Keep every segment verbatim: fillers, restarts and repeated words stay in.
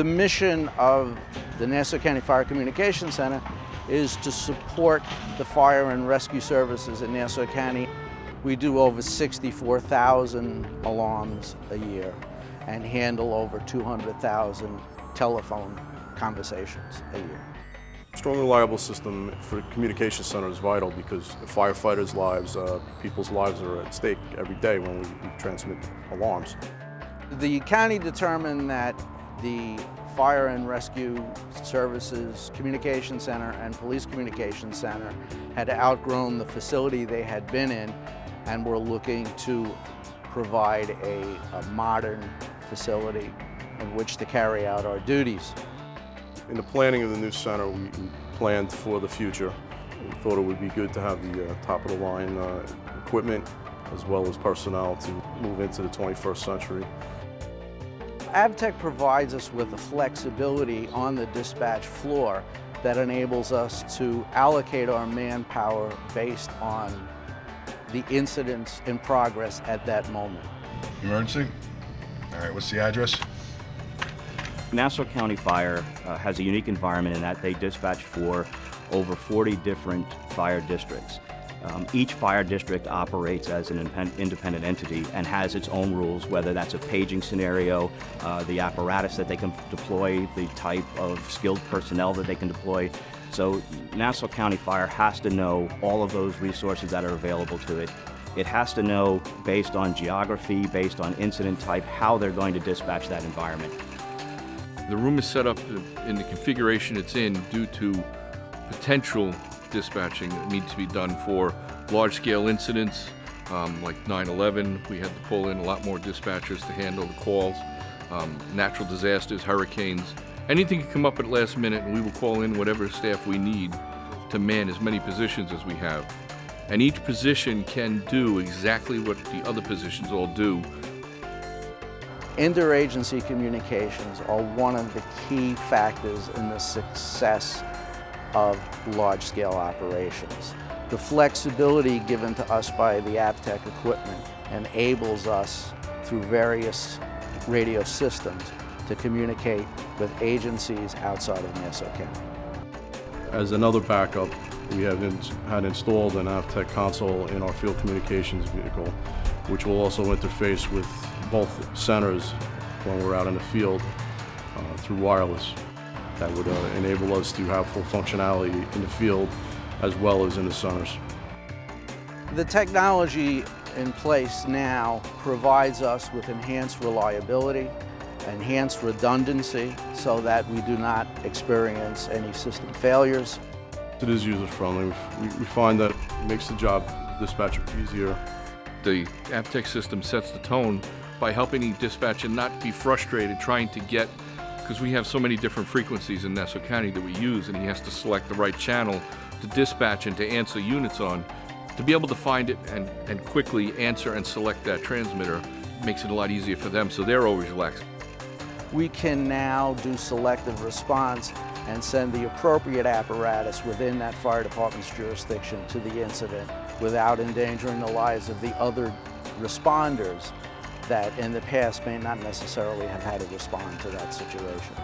The mission of the Nassau County Fire Communications Center is to support the fire and rescue services in Nassau County. We do over sixty-four thousand alarms a year and handle over two hundred thousand telephone conversations a year. A strong and reliable system for the communication center is vital because firefighters' lives, uh, people's lives are at stake every day when we, we transmit alarms. The county determined that the Fire and Rescue Services Communication Center and Police Communications Center had outgrown the facility they had been in and were looking to provide a, a modern facility in which to carry out our duties. In the planning of the new center, we planned for the future. We thought it would be good to have the uh, top-of-the-line uh, equipment as well as personnel to move into the twenty-first century. Avtec provides us with the flexibility on the dispatch floor that enables us to allocate our manpower based on the incidents in progress at that moment. Emergency? All right, what's the address? Nassau County Fire uh, has a unique environment in that they dispatch for over forty different fire districts. Um, each fire district operates as an independent entity and has its own rules, whether that's a paging scenario, uh, the apparatus that they can deploy, the type of skilled personnel that they can deploy. So Nassau County Fire has to know all of those resources that are available to it. It has to know, based on geography, based on incident type, how they're going to dispatch that environment. The room is set up in the configuration it's in due to potential dispatching that needs to be done for large-scale incidents um, like nine eleven. We had to pull in a lot more dispatchers to handle the calls, um, natural disasters, hurricanes. Anything can come up at the last minute, and we will call in whatever staff we need to man as many positions as we have. And each position can do exactly what the other positions all do. Interagency communications are one of the key factors in the success of large-scale operations. The flexibility given to us by the Avtec equipment enables us through various radio systems to communicate with agencies outside of Nassau County. As another backup, we have in, had installed an Avtec console in our field communications vehicle, which will also interface with both centers when we're out in the field uh, through wireless. That would uh, enable us to have full functionality in the field as well as in the centers. The technology in place now provides us with enhanced reliability, enhanced redundancy, so that we do not experience any system failures. It is user-friendly. We, we find that it makes the job dispatcher easier. The Avtec system sets the tone by helping the dispatcher not be frustrated trying to get, because we have so many different frequencies in Nassau County that we use, and he has to select the right channel to dispatch and to answer units on. To be able to find it and, and quickly answer and select that transmitter makes it a lot easier for them, so they're always relaxed. We can now do selective response and send the appropriate apparatus within that fire department's jurisdiction to the incident without endangering the lives of the other responders that in the past may not necessarily have had to respond to that situation.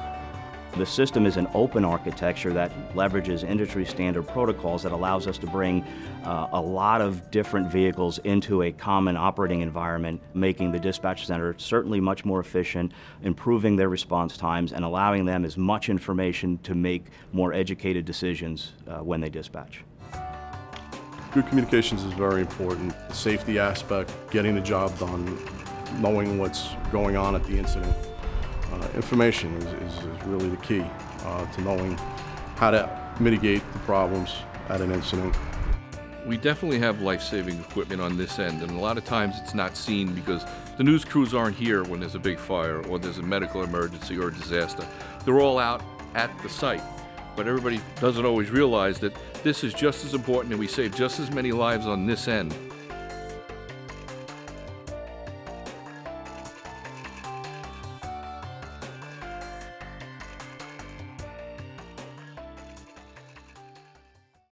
The system is an open architecture that leverages industry standard protocols that allows us to bring uh, a lot of different vehicles into a common operating environment, making the dispatch center certainly much more efficient, improving their response times, and allowing them as much information to make more educated decisions uh, when they dispatch. Good communications is very important. The safety aspect, getting the job done, knowing what's going on at the incident. Uh, information is, is, is really the key uh, to knowing how to mitigate the problems at an incident. We definitely have life-saving equipment on this end, and a lot of times it's not seen because the news crews aren't here when there's a big fire or there's a medical emergency or a disaster. They're all out at the site, but everybody doesn't always realize that this is just as important and we save just as many lives on this end.